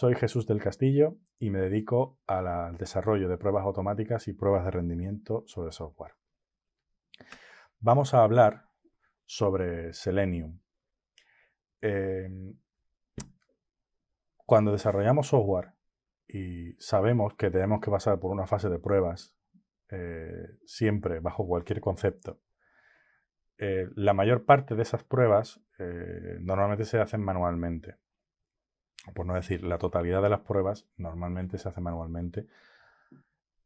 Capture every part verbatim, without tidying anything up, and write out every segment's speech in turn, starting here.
Soy Jesús del Castillo y me dedico a la, al desarrollo de pruebas automáticas y pruebas de rendimiento sobre software. Vamos a hablar sobre Selenium. Eh, cuando desarrollamos software y sabemos que tenemos que pasar por una fase de pruebas, eh, siempre bajo cualquier concepto, eh, la mayor parte de esas pruebas eh, normalmente se hacen manualmente. Por no decir, la totalidad de las pruebas normalmente se hace manualmente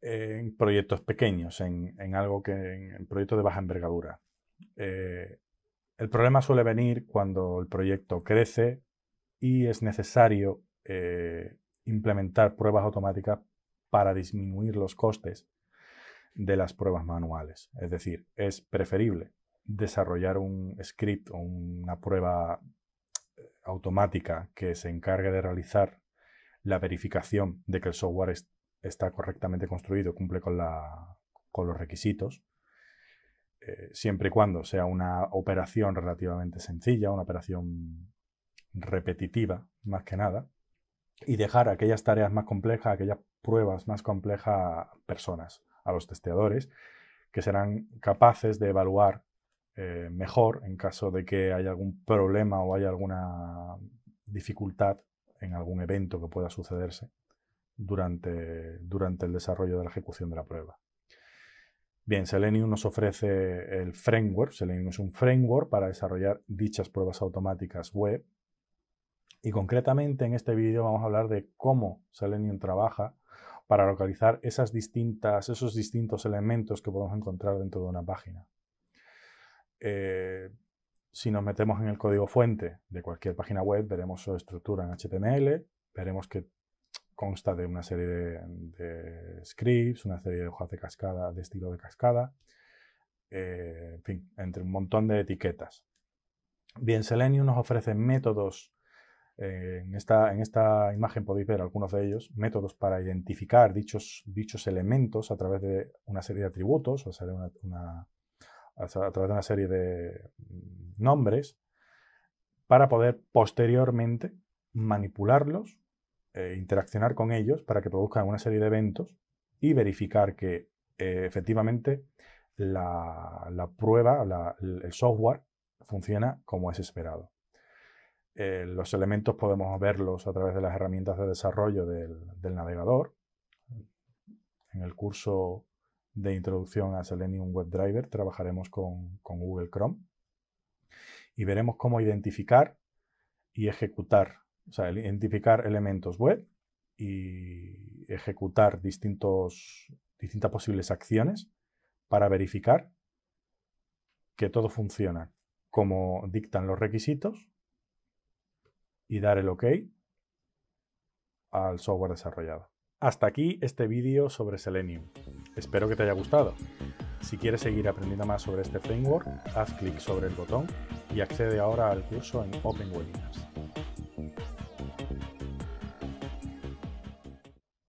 en proyectos pequeños, en, en algo que en proyectos de baja envergadura. Eh, el problema suele venir cuando el proyecto crece y es necesario eh, implementar pruebas automáticas para disminuir los costes de las pruebas manuales. Es decir, es preferible desarrollar un script o una prueba automática que se encargue de realizar la verificación de que el software est- está correctamente construido, cumple con, la, con los requisitos, eh, siempre y cuando sea una operación relativamente sencilla, una operación repetitiva, más que nada, y dejar aquellas tareas más complejas, aquellas pruebas más complejas a personas, a los testeadores, que serán capaces de evaluar Eh, mejor en caso de que haya algún problema o haya alguna dificultad en algún evento que pueda sucederse durante, durante el desarrollo de la ejecución de la prueba. Bien, Selenium nos ofrece el framework. Selenium es un framework para desarrollar dichas pruebas automáticas web. Y concretamente en este vídeo vamos a hablar de cómo Selenium trabaja para localizar esas distintas, esos distintos elementos que podemos encontrar dentro de una página. Eh, si nos metemos en el código fuente de cualquier página web, veremos su estructura en H T M L, veremos que consta de una serie de, de scripts, una serie de hojas de cascada, de estilo de cascada, eh, en fin, entre un montón de etiquetas. Bien, Selenium nos ofrece métodos, eh, en, esta, en esta imagen podéis ver algunos de ellos, métodos para identificar dichos, dichos elementos a través de una serie de atributos, o sea, una, una a través de una serie de nombres, para poder posteriormente manipularlos, eh, interaccionar con ellos para que produzcan una serie de eventos y verificar que eh, efectivamente la, la prueba, la, el software funciona como es esperado. Eh, los elementos podemos verlos a través de las herramientas de desarrollo del, del navegador. En el curso de introducción a Selenium WebDriver trabajaremos con, con Google Chrome y veremos cómo identificar y ejecutar, o sea, identificar elementos web y ejecutar distintos, distintas posibles acciones para verificar que todo funciona como dictan los requisitos y dar el OK al software desarrollado. Hasta aquí este vídeo sobre Selenium. Espero que te haya gustado. Si quieres seguir aprendiendo más sobre este framework, haz clic sobre el botón y accede ahora al curso en OpenWebinars.